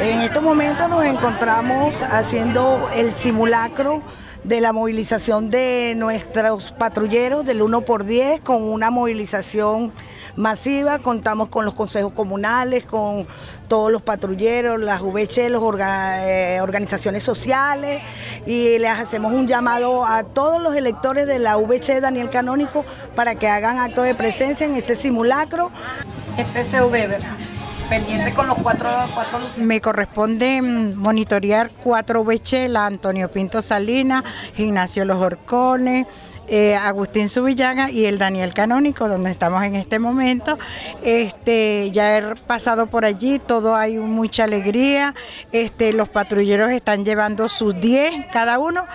En estos momentos nos encontramos haciendo el simulacro de la movilización de nuestros patrulleros del 1x10 con una movilización masiva. Contamos con los consejos comunales, con todos los patrulleros, las VCH, las organizaciones sociales, y les hacemos un llamado a todos los electores de la VCH Daniel Canónico para que hagan acto de presencia en este simulacro. El PSUV, ¿verdad? Pendiente con los cuatro luces. Me corresponde monitorear 4 VCH: Antonio Pinto Salinas, Ignacio Los Horcones, Agustín Subillaga y el Daniel Canónico, donde estamos en este momento. Ya he pasado por allí, todo hay mucha alegría. Los patrulleros están llevando sus 10 cada uno,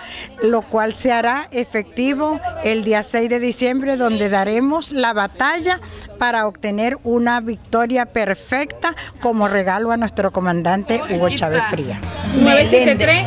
lo cual se hará efectivo el día 6 de diciembre, donde daremos la batalla para obtener una victoria perfecta como regalo a nuestro comandante Hugo Chávez Frías. 973.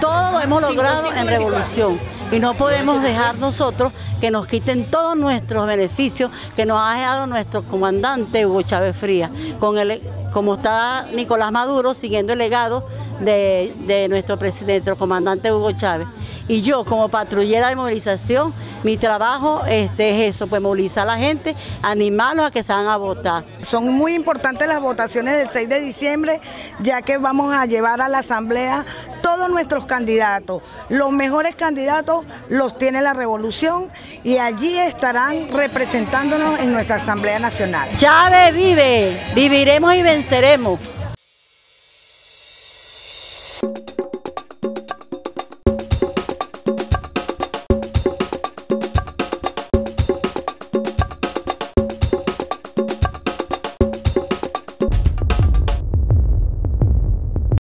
Todo lo hemos logrado en revolución. Y no podemos dejar nosotros que nos quiten todos nuestros beneficios que nos ha dejado nuestro comandante Hugo Chávez Frías, como está Nicolás Maduro siguiendo el legado de nuestro presidente, nuestro comandante Hugo Chávez. Y yo, como patrullera de movilización, mi trabajo es eso, pues movilizar a la gente, animarlos a que salgan a votar. Son muy importantes las votaciones del 6 de diciembre, ya que vamos a llevar a la asamblea todos nuestros candidatos. Los mejores candidatos los tiene la revolución y allí estarán representándonos en nuestra Asamblea Nacional. Chávez vive, viviremos y venceremos.